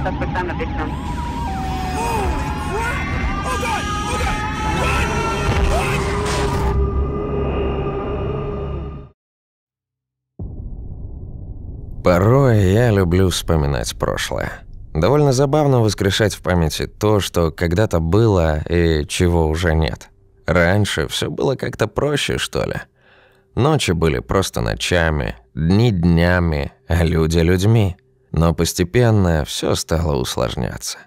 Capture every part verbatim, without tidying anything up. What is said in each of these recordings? suspect's on the victim. Holy crap! Oh God! Oh God! Run! Run! Порой я люблю вспоминать прошлое. Довольно забавно воскрешать в памяти то, что когда-то было и чего уже нет. Раньше все было как-то проще, что ли. Ночи были просто ночами, дни днями, а люди людьми. Но постепенно все стало усложняться.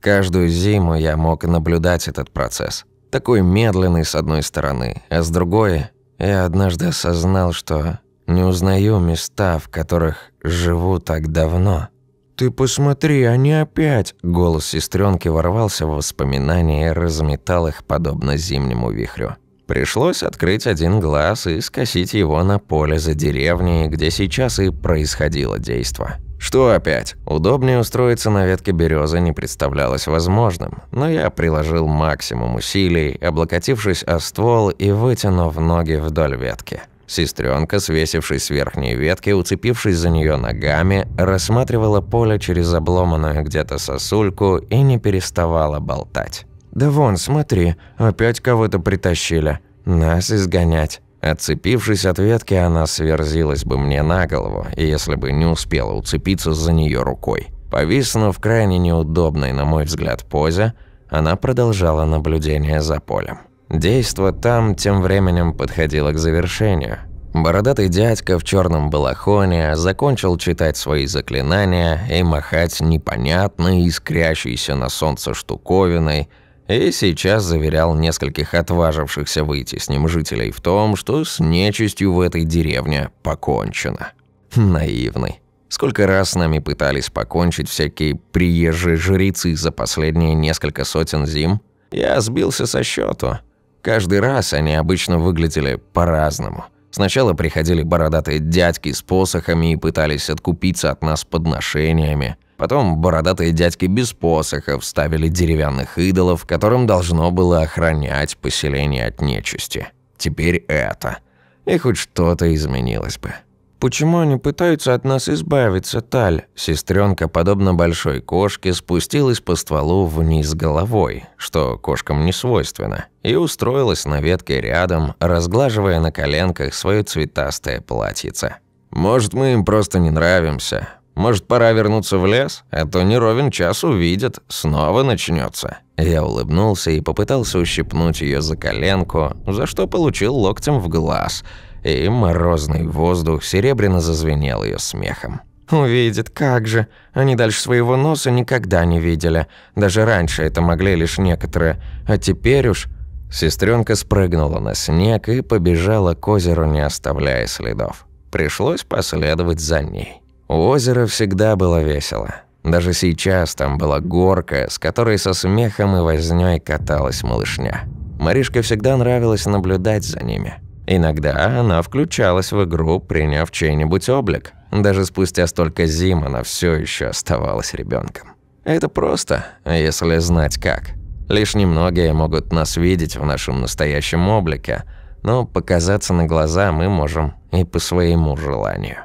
Каждую зиму я мог наблюдать этот процесс. Такой медленный с одной стороны, а с другой я однажды осознал, что не узнаю места, в которых живу так давно. «Ты посмотри, они опять!» Голос сестренки ворвался в воспоминания и разметал их подобно зимнему вихрю. Пришлось открыть один глаз и скосить его на поле за деревней, где сейчас и происходило действо. Что опять? Удобнее устроиться на ветке березы не представлялось возможным, но я приложил максимум усилий, облокотившись о ствол и вытянув ноги вдоль ветки. Сестренка, свесившись с верхней ветки, уцепившись за нее ногами, рассматривала поле через обломанную где-то сосульку и не переставала болтать. «Да вон, смотри, опять кого-то притащили. Нас изгонять». Отцепившись от ветки, она сверзилась бы мне на голову, если бы не успела уцепиться за нее рукой. Повиснув в крайне неудобной, на мой взгляд, позе, она продолжала наблюдение за полем. Действо там тем временем подходило к завершению. Бородатый дядька в черном балахоне закончил читать свои заклинания и махать непонятной, искрящейся на солнце штуковиной, и сейчас заверял нескольких отважившихся выйти с ним жителей в том, что с нечистью в этой деревне покончено. Наивный. Сколько раз с нами пытались покончить всякие приезжие жрецы за последние несколько сотен зим? Я сбился со счету. Каждый раз они обычно выглядели по-разному. Сначала приходили бородатые дядьки с посохами и пытались откупиться от нас подношениями. Потом бородатые дядьки без посохов ставили деревянных идолов, которым должно было охранять поселение от нечисти. Теперь это. И хоть что-то изменилось бы. «Почему они пытаются от нас избавиться, Таль?» Сестренка, подобно большой кошке, спустилась по стволу вниз головой, что кошкам не свойственно, и устроилась на ветке рядом, разглаживая на коленках свое цветастое платьице. «Может, мы им просто не нравимся? Может, пора вернуться в лес? А то не ровен час увидят, снова начнется». Я улыбнулся и попытался ущипнуть ее за коленку, за что получил локтем в глаз – и морозный воздух серебряно зазвенел ее смехом. «Увидит, как же! Они дальше своего носа никогда не видели. Даже раньше это могли лишь некоторые. А теперь уж...» Сестренка спрыгнула на снег и побежала к озеру, не оставляя следов. Пришлось последовать за ней. У озера всегда было весело. Даже сейчас там была горка, с которой со смехом и вознёй каталась малышня. Маришке всегда нравилось наблюдать за ними. Иногда она включалась в игру, приняв чей-нибудь облик. Даже спустя столько зим она все еще оставалась ребенком. Это просто, если знать как. Лишь немногие могут нас видеть в нашем настоящем облике, но показаться на глаза мы можем и по своему желанию.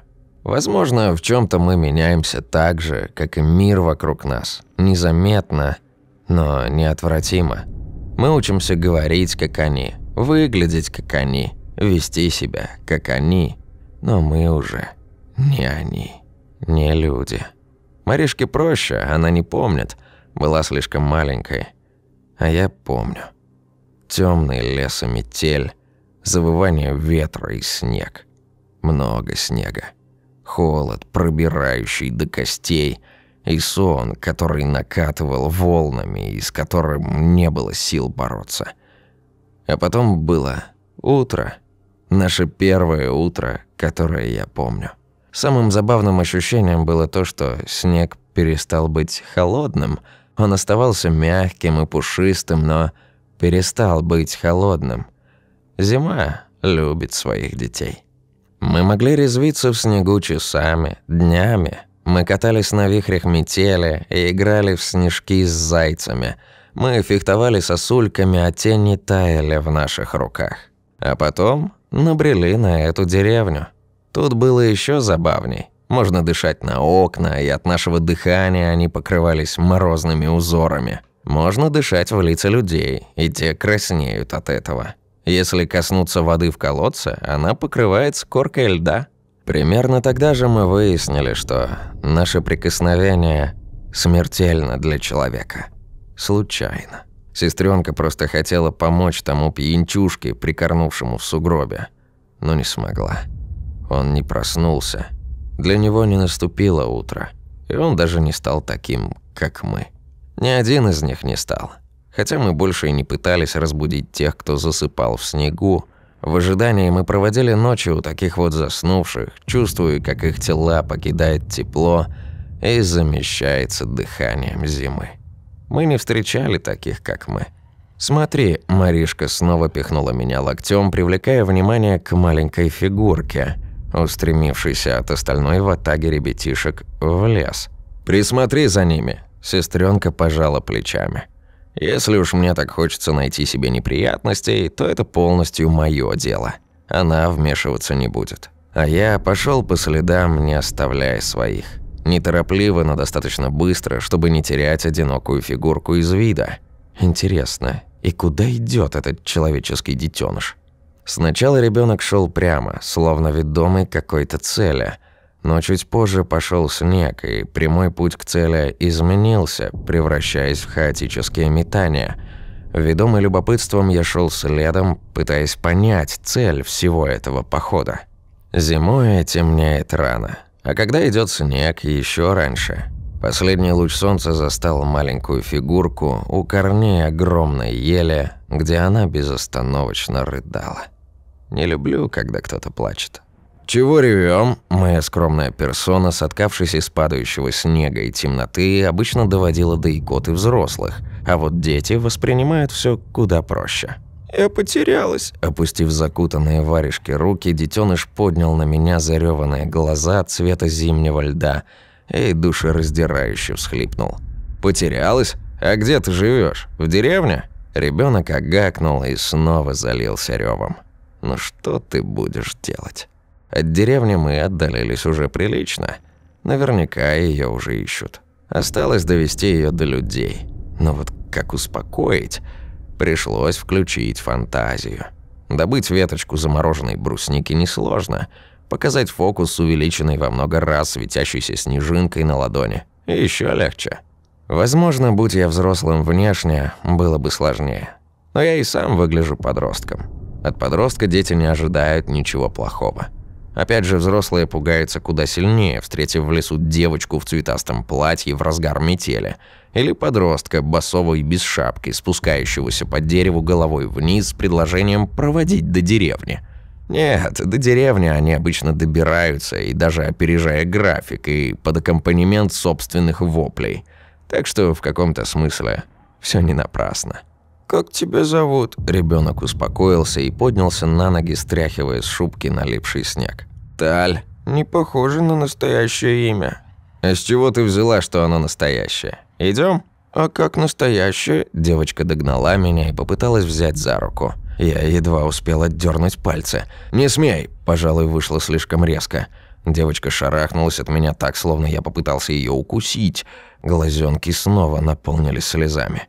Возможно, в чем-то мы меняемся так же, как и мир вокруг нас. Незаметно, но неотвратимо. Мы учимся говорить, как они, выглядеть, как они, вести себя, как они, но мы уже не они, не люди. Маришке проще, она не помнит, была слишком маленькой. А я помню. Темный лес и метель, завывание ветра и снег. Много снега. Холод, пробирающий до костей, и сон, который накатывал волнами и с которым не было сил бороться. А потом было... утро. Наше первое утро, которое я помню. Самым забавным ощущением было то, что снег перестал быть холодным. Он оставался мягким и пушистым, но перестал быть холодным. Зима любит своих детей. Мы могли резвиться в снегу часами, днями. Мы катались на вихрях метели и играли в снежки с зайцами. Мы фехтовали сосульками, а те не таяли в наших руках. А потом набрели на эту деревню. Тут было еще забавней. Можно дышать на окна, и от нашего дыхания они покрывались морозными узорами. Можно дышать в лица людей, и те краснеют от этого. Если коснуться воды в колодце, она покрывается коркой льда. Примерно тогда же мы выяснили, что наше прикосновение смертельно для человека. Случайно. Сестренка просто хотела помочь тому пьянчушке, прикорнувшему в сугробе, но не смогла. Он не проснулся. Для него не наступило утро, и он даже не стал таким, как мы. Ни один из них не стал. Хотя мы больше и не пытались разбудить тех, кто засыпал в снегу. В ожидании мы проводили ночи у таких вот заснувших, чувствуя, как их тела покидает тепло и замещается дыханием зимы. Мы не встречали таких, как мы. «Смотри», – Маришка снова пихнула меня локтем, привлекая внимание к маленькой фигурке, устремившейся от остальной ватаги ребятишек в лес. «Присмотри за ними», – сестренка пожала плечами. «Если уж мне так хочется найти себе неприятностей, то это полностью мое дело. Она вмешиваться не будет». А я пошел по следам, не оставляя своих. Неторопливо, но достаточно быстро, чтобы не терять одинокую фигурку из вида. Интересно, и куда идет этот человеческий детеныш? Сначала ребенок шел прямо, словно ведомый какой-то цели, но чуть позже пошел снег, и прямой путь к цели изменился, превращаясь в хаотические метания. Ведомый любопытством я шел следом, пытаясь понять цель всего этого похода. Зимой темнеет рано. А когда идет снег, еще раньше. Последний луч солнца застал маленькую фигурку у корней огромной ели, где она безостановочно рыдала. Не люблю, когда кто-то плачет. «Чего ревем?» Моя скромная персона, соткавшись из падающего снега и темноты, обычно доводила до икоты взрослых, а вот дети воспринимают все куда проще. «Я потерялась!» Опустив закутанные в варежки руки, детеныш поднял на меня зареванные глаза цвета зимнего льда и душераздирающе всхлипнул. «Потерялась? А где ты живешь? В деревне?» Ребенок огакнул и снова залился ревом. «Ну что ты будешь делать?» От деревни мы отдалились уже прилично. Наверняка ее уже ищут. Осталось довести ее до людей. Но вот как успокоить? Пришлось включить фантазию. Добыть веточку замороженной брусники несложно. Показать фокус с увеличенной во много раз светящейся снежинкой на ладони. И еще легче. Возможно, будь я взрослым внешне, было бы сложнее. Но я и сам выгляжу подростком. От подростка дети не ожидают ничего плохого. Опять же, взрослые пугаются куда сильнее, встретив в лесу девочку в цветастом платье в разгар метели. Или подростка, босого и без шапки, спускающегося по дереву головой вниз с предложением проводить до деревни. Нет, до деревни они обычно добираются, и даже опережая график, и под аккомпанемент собственных воплей. Так что в каком-то смысле все не напрасно. «Как тебя зовут?» Ребенок успокоился и поднялся на ноги, стряхивая с шубки налипший снег. «Таль, не похоже на настоящее имя». «А с чего ты взяла, что оно настоящее? Идем?» «А как настоящее?» Девочка догнала меня и попыталась взять за руку. Я едва успел отдернуть пальцы. «Не смей!» Пожалуй, вышло слишком резко. Девочка шарахнулась от меня так, словно я попытался ее укусить. Глазенки снова наполнились слезами.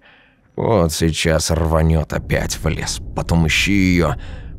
Вот сейчас рванет опять в лес, потом ищи ее.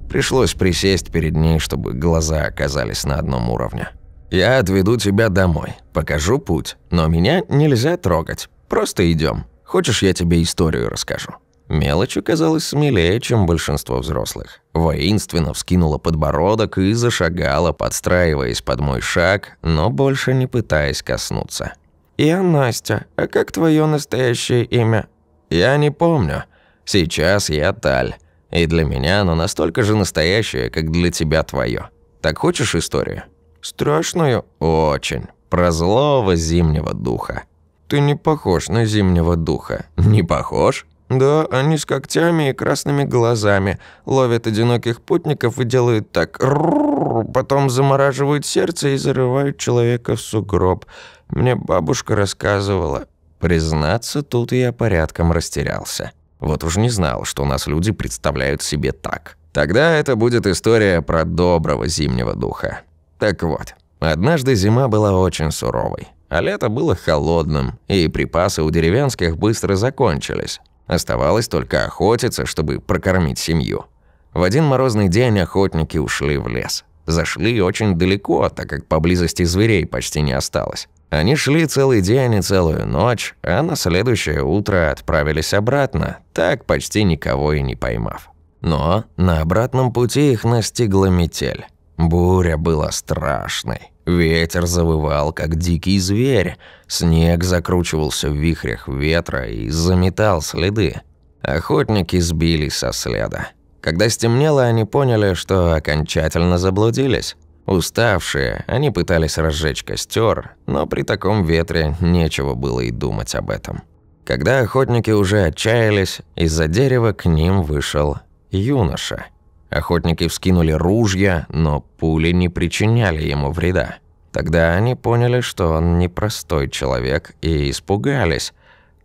Пришлось присесть перед ней, чтобы глаза оказались на одном уровне. «Я отведу тебя домой, покажу путь, но меня нельзя трогать, просто идем. Хочешь, я тебе историю расскажу?» Мелочь оказалась смелее, чем большинство взрослых. Воинственно вскинула подбородок и зашагала, подстраиваясь под мой шаг, но больше не пытаясь коснуться. «Я Настя, а как твое настоящее имя?» «Я не помню. Сейчас я Таль. И для меня оно настолько же настоящее, как для тебя твое. Так хочешь историю?» «Страшную?» «Очень. Про злого зимнего духа». «Ты не похож на зимнего духа». «Не похож?» «Да, они с когтями и красными глазами. Ловят одиноких путников и делают так. Потом замораживают сердце и зарывают человека в сугроб. Мне бабушка рассказывала». Признаться, тут я порядком растерялся. Вот уж не знал, что нас люди представляют себе так. Тогда это будет история про доброго зимнего духа. Так вот, Однажды зима была очень суровой, а лето было холодным, и припасы у деревенских быстро закончились. Оставалось только охотиться, чтобы прокормить семью. В один морозный день охотники ушли в лес. Зашли очень далеко, так как поблизости зверей почти не осталось. Они шли целый день и целую ночь, а на следующее утро отправились обратно, так почти никого и не поймав. Но на обратном пути их настигла метель. Буря была страшной. Ветер завывал, как дикий зверь. Снег закручивался в вихрях ветра и заметал следы. Охотники сбились со следа. Когда стемнело, они поняли, что окончательно заблудились. Уставшие, они пытались разжечь костер, но при таком ветре нечего было и думать об этом. Когда охотники уже отчаялись, из-за дерева к ним вышел юноша. Охотники вскинули ружья, но пули не причиняли ему вреда. Тогда они поняли, что он непростой человек, и испугались,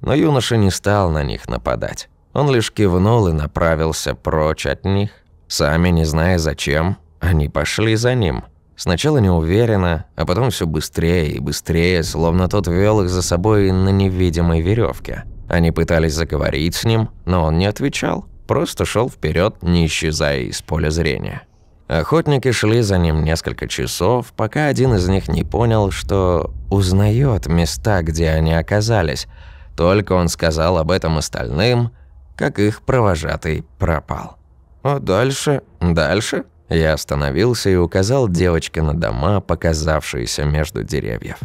но юноша не стал на них нападать. Он лишь кивнул и направился прочь от них. Сами, не зная зачем, они пошли за ним. Сначала неуверенно, а потом все быстрее и быстрее, словно тот вел их за собой на невидимой веревке. Они пытались заговорить с ним, но он не отвечал, просто шел вперед, не исчезая из поля зрения. Охотники шли за ним несколько часов, пока один из них не понял, что узнает места, где они оказались. Только он сказал об этом остальным, как их провожатый пропал. «А дальше? Дальше?» Я остановился и указал девочке на дома, показавшиеся между деревьев.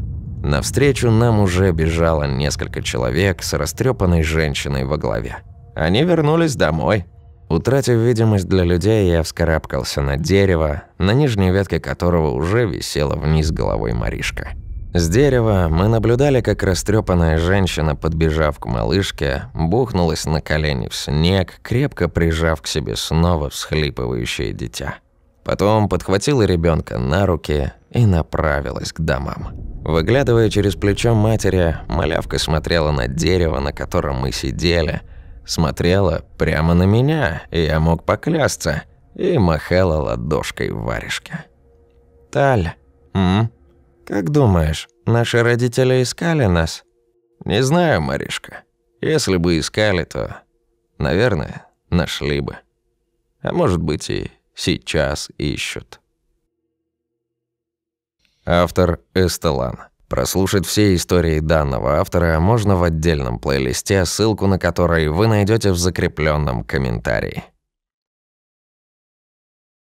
Навстречу нам уже бежало несколько человек с растрепанной женщиной во главе. Они вернулись домой. Утратив видимость для людей, я вскарабкался на дерево, на нижней ветке которого уже висела вниз головой Маришка. С дерева мы наблюдали, как растрепанная женщина, подбежав к малышке, бухнулась на колени в снег, крепко прижав к себе снова всхлипывающее дитя. Потом подхватила ребенка на руки и направилась к домам. Выглядывая через плечо матери, малявка смотрела на дерево, на котором мы сидели, смотрела прямо на меня, и я мог поклясться, и махала ладошкой в варежке. «Таль, м? Как думаешь, наши родители искали нас?» «Не знаю, Маришка. Если бы искали, то, наверное, нашли бы. А может быть, и сейчас ищут». Автор Эstellan. Прослушать все истории данного автора можно в отдельном плейлисте, ссылку на который вы найдете в закрепленном комментарии.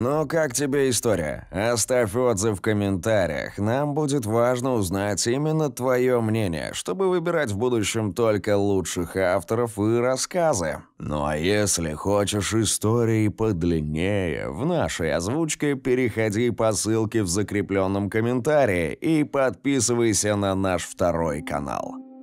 Ну, как тебе история? Оставь отзыв в комментариях. Нам будет важно узнать именно твое мнение, чтобы выбирать в будущем только лучших авторов и рассказы. Ну а если хочешь истории подлиннее, в нашей озвучке переходи по ссылке в закрепленном комментарии и подписывайся на наш второй канал.